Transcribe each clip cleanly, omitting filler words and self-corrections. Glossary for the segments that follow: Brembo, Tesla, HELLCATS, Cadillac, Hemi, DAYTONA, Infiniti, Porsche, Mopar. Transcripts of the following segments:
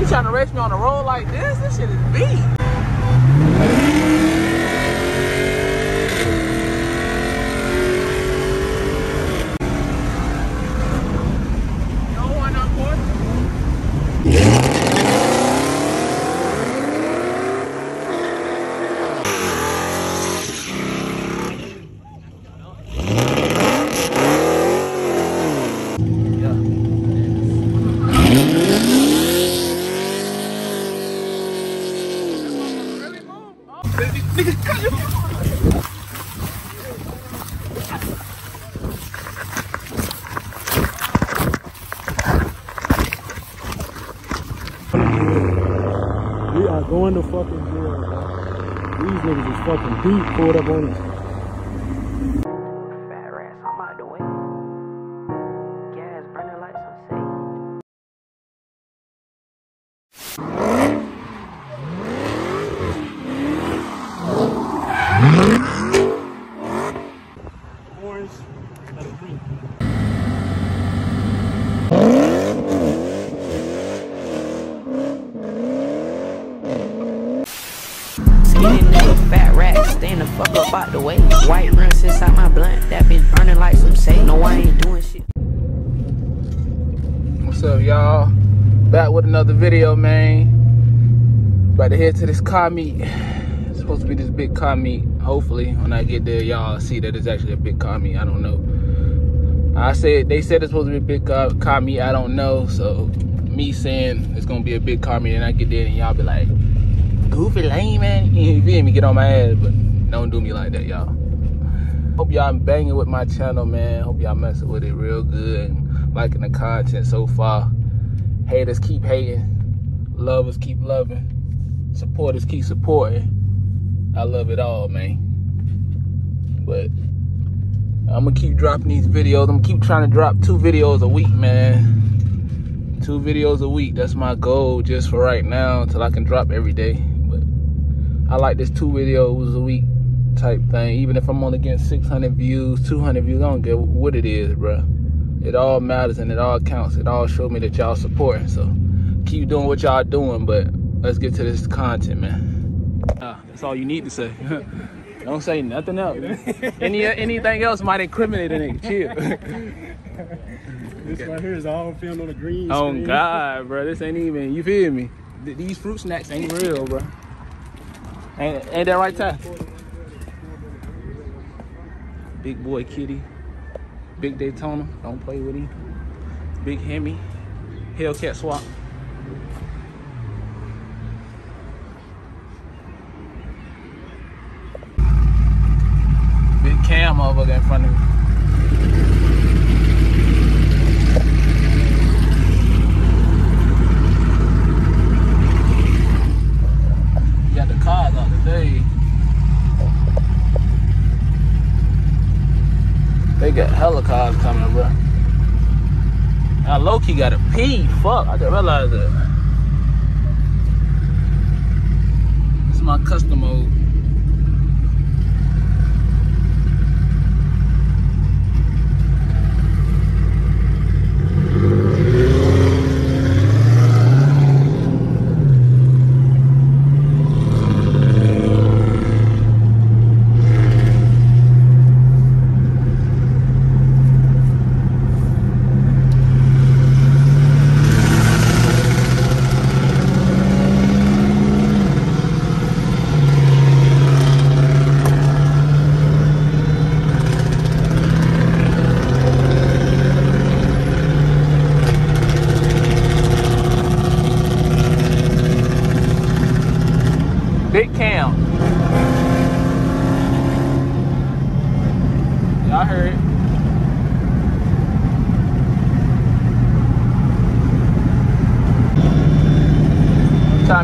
You trying to race me on the road like this? This shit is beat. We are going to fucking jail, bro. These niggas is fucking deep, pulled up on us. Y'all back with another video, man. About to head to this car meet. It's supposed to be this big car meet. Hopefully when I get there, y'all see that it's actually a big car meet. I don't know. They said it's supposed to be a big car meet. I don't know. So me saying it's gonna be a big car meet and I get there and y'all be like, goofy lame man, you feel me, get on my ass. But don't do me like that, y'all. Hope y'all banging with my channel, man. Hope y'all messing with it real good, liking the content so far. Haters keep hating, lovers keep loving, supporters keep supporting. I love it all, man. But I'm gonna keep dropping these videos. I'm gonna keep trying to drop 2 videos a week, man. 2 videos a week, that's my goal just for right now until I can drop every day. But I like this 2 videos a week type thing. Even if I'm only getting 600 views, 200 views, I don't get what it is, bro. It all matters and it all counts. It all showed me that y'all supporting. So keep doing what y'all doing, but let's get to this content, man. That's all you need to say. Don't say nothing else. Anything else might incriminate a nigga. Chill. This right here is all filmed on the green screen. Oh God, bro. This ain't even, you feel me? These fruit snacks ain't real, bro. Ain't that right, Ty? Big boy kitty. Big Daytona, don't play with him. Big Hemi, Hellcat swap. Big Cam motherfucker in front of me. Got the cars out today. They got hella cars coming, bro. I low-key gotta pee. Fuck, I didn't realize that. It's my custom mode.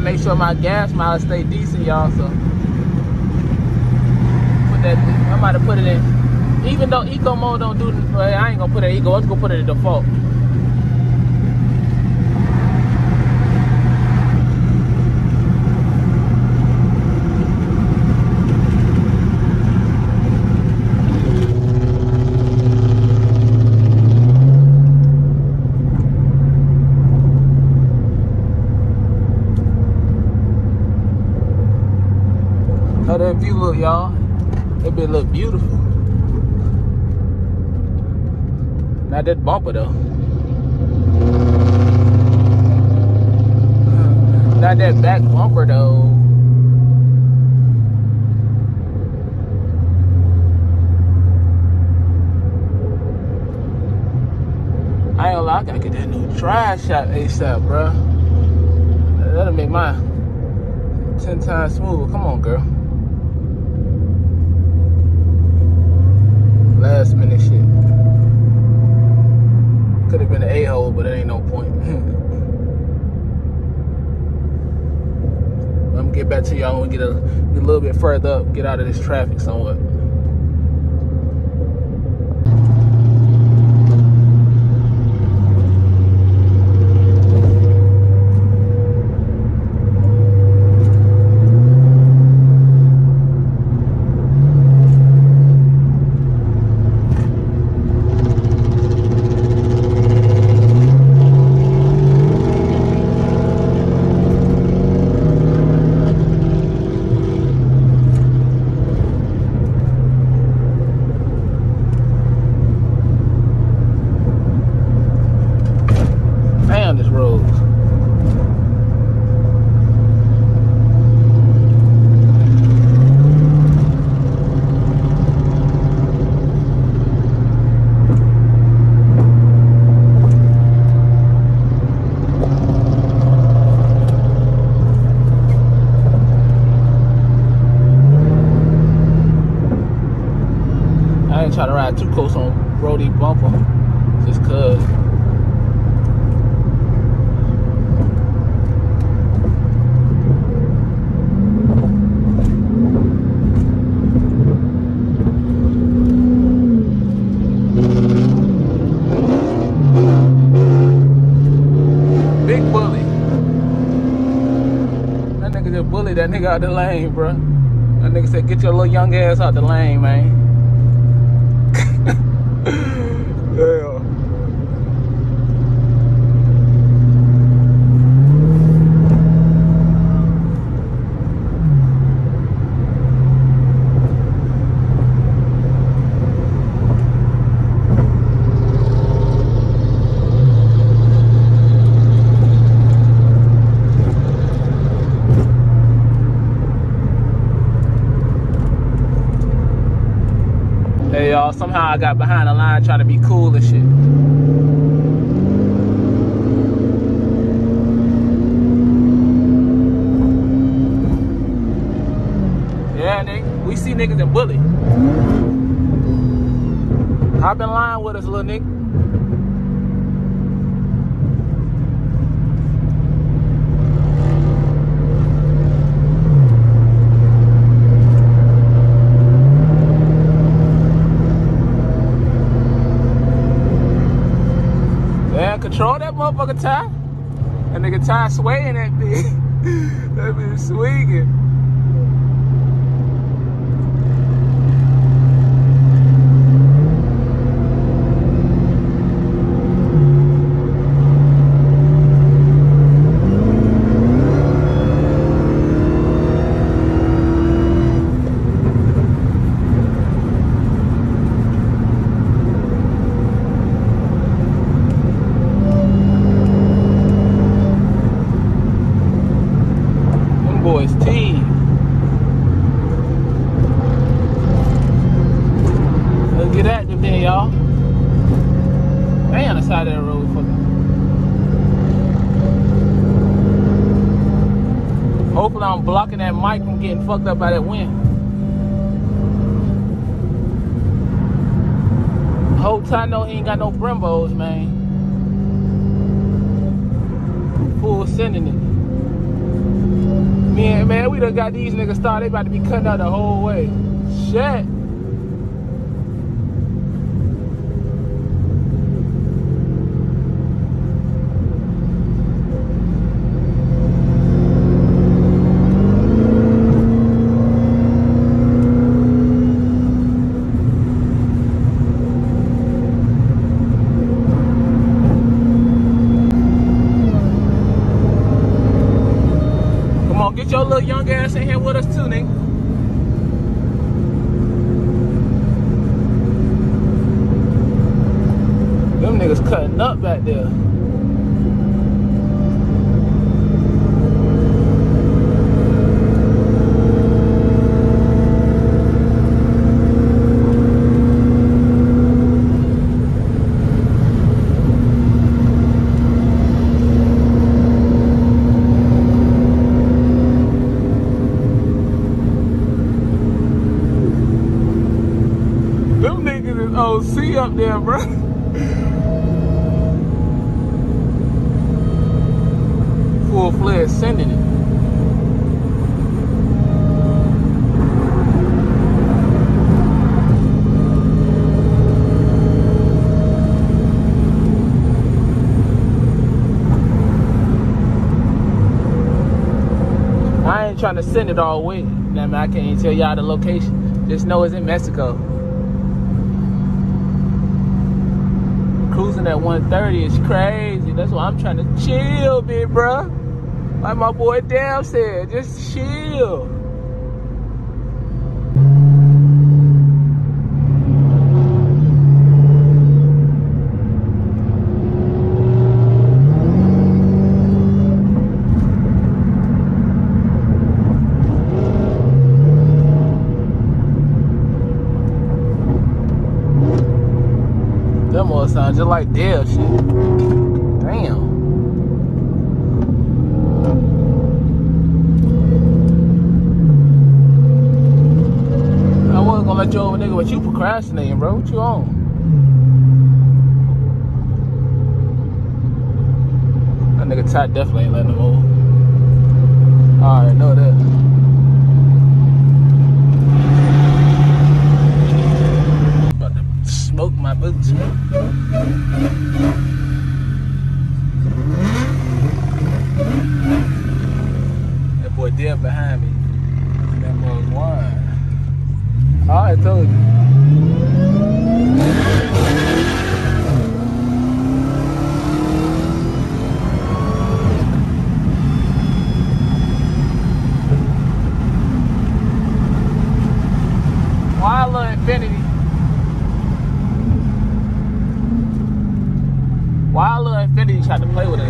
Make sure my gas mileage stay decent, y'all. So put that. I might have put it in. Even though eco mode don't do, well, I ain't gonna put it in eco. I'm just gonna put it in default. that view, look, y'all. That bitch look beautiful. Not that bumper though. Not that back bumper though. I ain't gonna lie, I gotta get that new drive shot ASAP, bro. That'll make mine 10 times smoother. Come on, girl. Last minute shit. Could have been an a-hole, but it ain't no point. I'm gonna get back to y'all when we get a little bit further up, get out of this traffic somewhat. Try to ride too close on roady bumper, just cuz. Big bully. That nigga just bullied that nigga out the lane, bruh. That nigga said, get your little young ass out the lane, man. Hey y'all, somehow I got behind the line trying to be cool and shit. Yeah, nigga, we see niggas that bully. Hop in line with us, little nigga. Control that motherfucker tie. That nigga tie swaying that bitch. That bitch swinging. Hopefully I'm blocking that mic from getting fucked up by that wind. Whole time I know he ain't got no Brembos, man. Fool sending it. Man, we done got these niggas started. They about to be cutting out the whole way. Shit. Get your little young ass in here with us too, nigga. niggas cutting up back there. Them niggas is OC up there, bro. Full-fledged sending it. I ain't trying to send it all the way. I mean, I can't even tell y'all the location. Just know it's in Mexico. Cruising at 130 is crazy. That's why I'm trying to chill, big bruh. Like my boy Dam said, just chill. Them all sound just like Dam shit. Let you over, nigga, but you procrastinating, bro. What you on? That nigga Ty definitely ain't letting him over. I already know that. About to smoke my boots, man. That boy dead behind me. That boy's wine. I told you. Why I love infinity? Why I love infinity tried to play with it?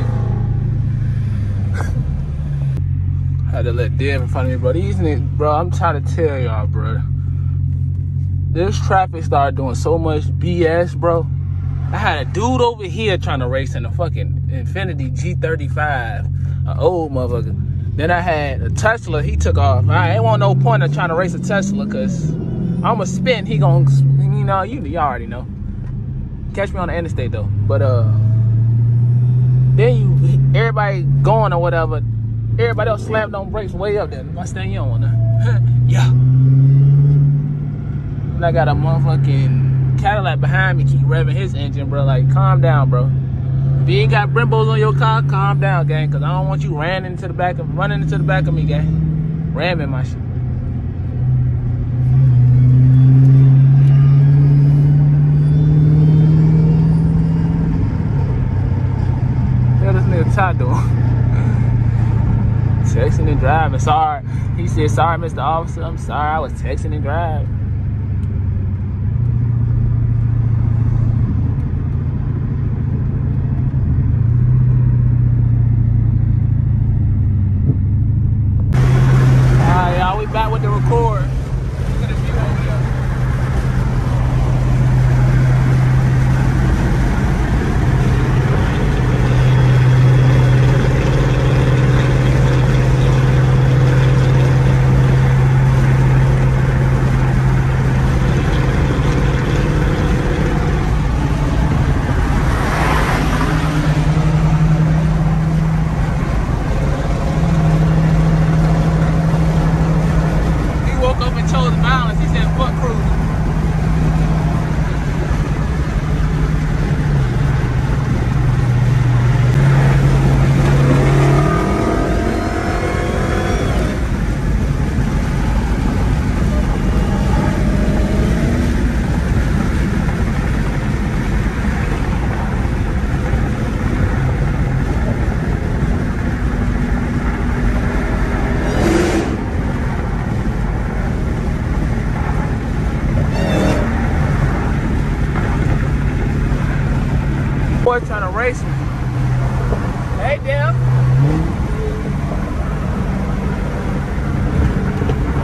Had to let Deb in front of me, bro. These niggas, bro, I'm trying to tell y'all, bro. This traffic started doing so much BS, bro. I had a dude over here trying to race in a fucking Infiniti G35, an old motherfucker. Then I had a Tesla, he took off. I ain't want no point of trying to race a Tesla, cause I'ma spin, he gon', you know, you already know. Catch me on the interstate though. But then everybody going or whatever, everybody else slammed on brakes way up there. I stand you on there. Yeah. I got a motherfucking Cadillac behind me keep revving his engine, bro. Like, calm down, bro. If you ain't got Brembos on your car, calm down, gang. Cause I don't want you running into the back of me, gang. Ramming my shit. What this nigga Ty doing? Texting and driving. Sorry. He said, sorry, Mr. Officer. I'm sorry. I was texting and driving. Back with the record. Look at the view over here. right there.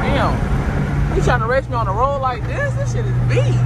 Damn. You trying to race me on the road like this? This shit is beat.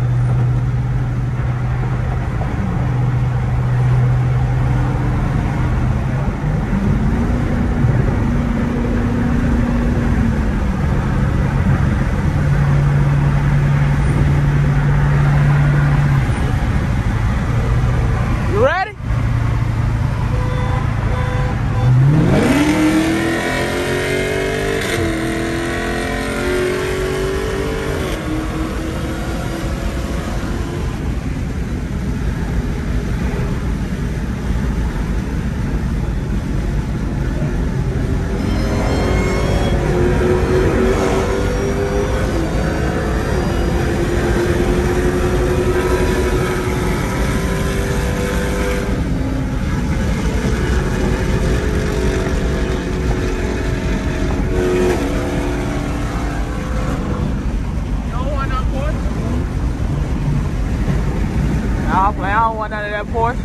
I don't want none of that Porsche.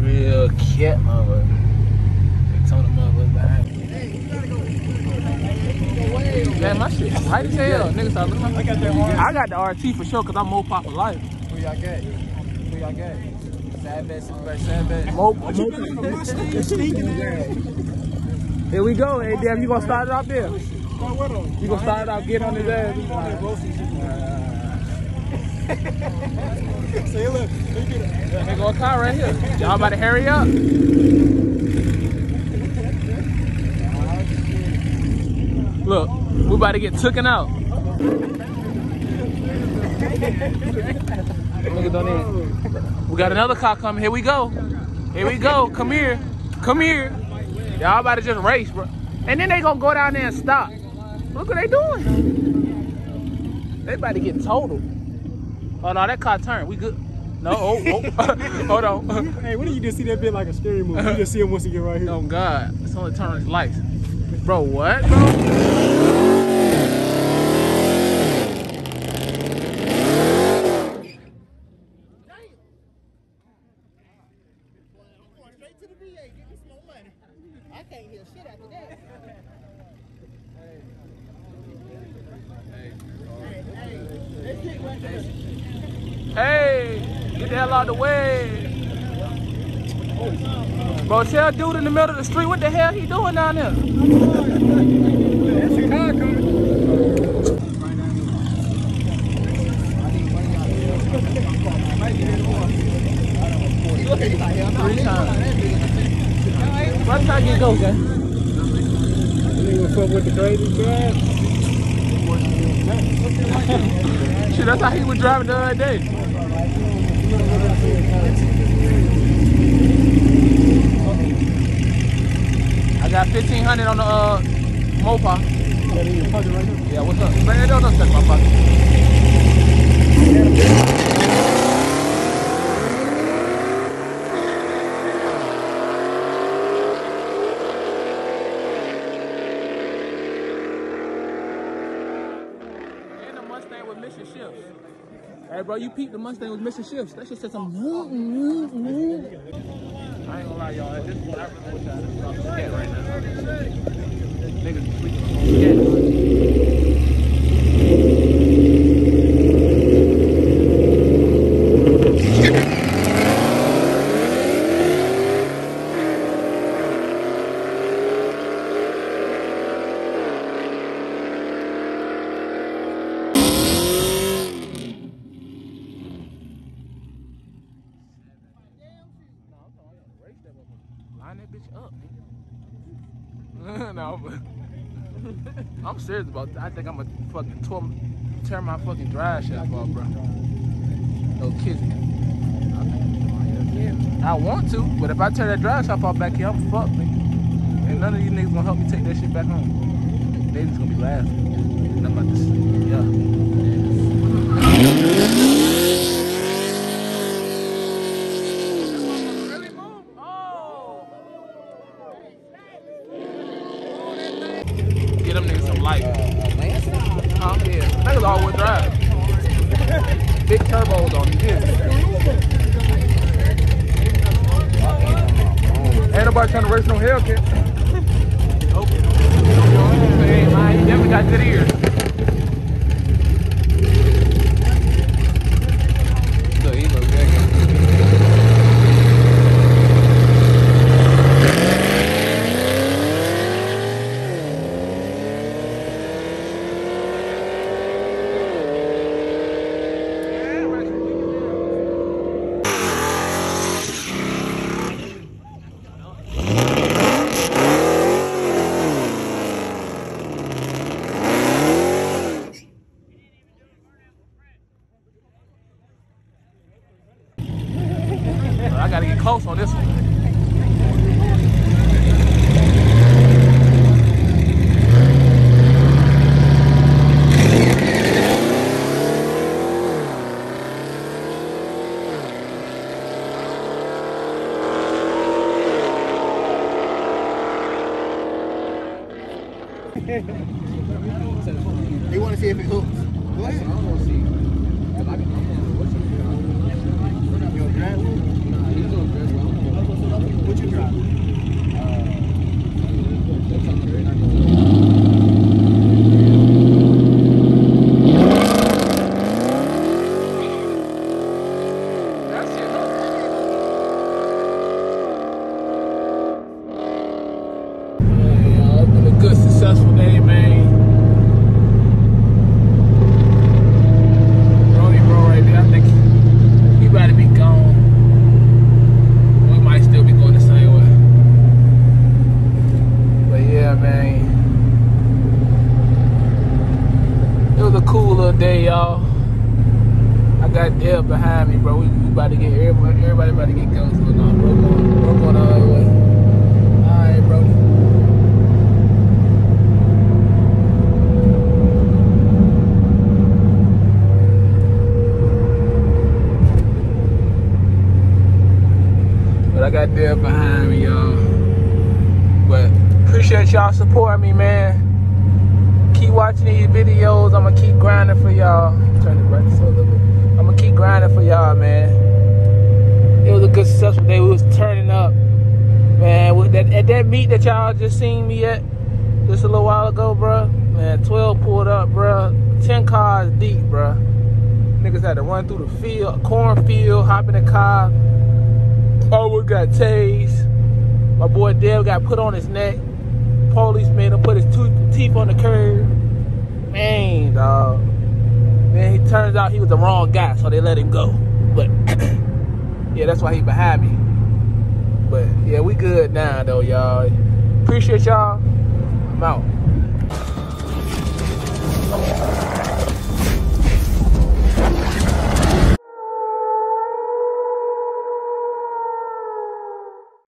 Real cat mother. They told the mother behind me. Hey, you gotta go. Man, my shit tight as hell. Niggas are looking. I got the RT for sure because I'm Mo Pop for life. Who y'all get? Who y'all get? Sad best, sad best. Mo. Here we go. Hey, damn, you gonna start it out there? You gonna start it out, get on his ass. See, look. They go a car right here. Y'all about to hurry up. Look, we about to get tooken out. We got another car coming. Here we go. Here we go. Come here. Come here. Y'all about to just race, bro. And then they gonna go down there and stop. Look what they doing. They about to get totaled. Oh no, that car turned. We good. No, hold on. Hey, what did you just see that bit like a scary movie? You just see him once you get right here. Oh God, it's only turning his lights. Bro, what, bro? Straight to the VA, give me some money. I can't hear shit after that. Hey, get the hell out of the way. Bro, tell dude in the middle of the street what the hell he doing down there? There's a car coming. What time you go, guys? What's up with the crazy drive? Shit, that's how he was driving the other day. I got 1500 on the Mopar. Yeah, what's up? Man, don't touch my pocket. And the Mustang with missing shifts. Hey, bro, you peeped the Mustang with missing shifts. That shit said some. I ain't gonna lie, y'all. At this point, I really wish I had dropped this cat right now. Niggas sleeping that bitch up. No, but I'm serious about that. I think I'm gonna fucking tear my fucking drive shaft off, bro. No kidding. I want to, but if I tear that drive shaft off back here, I'm fucked, nigga. And none of you niggas gonna help me take that shit back home. They just gonna be laughing. And I'm about to sleep. Yeah. everybody trying to race no Hellcats. Nope. He definitely got good ears. I gotta get close on this one. They want to see if it hooks. Go ahead. I want to see. What you drop? That's it. Been a good, successful day, man. Day, y'all. I got Dale behind me, bro. We about to get everybody about to get guns going on, bro. We're going all the way. All right, bro. But I got Dale behind me, y'all. But appreciate y'all supporting me, man. Keep watching these videos. I'ma keep grinding for y'all. Turn it right so a little bit. I'ma keep grinding for y'all, man. It was a good, successful day. We was turning up, man. With that, at that meet that y'all just seen me at, just a little while ago, bro. Man, 12 pulled up, bro. 10 cars deep, bro. Niggas had to run through the field, cornfield, hop in the car. Oh, we got tased. My boy Dev got put on his neck. Police made him put his teeth on the curb. Man, dog. Then he turns out he was the wrong guy, so they let him go. But yeah, that's why he behind me. But yeah, we good now though, y'all. Appreciate y'all. I'm out.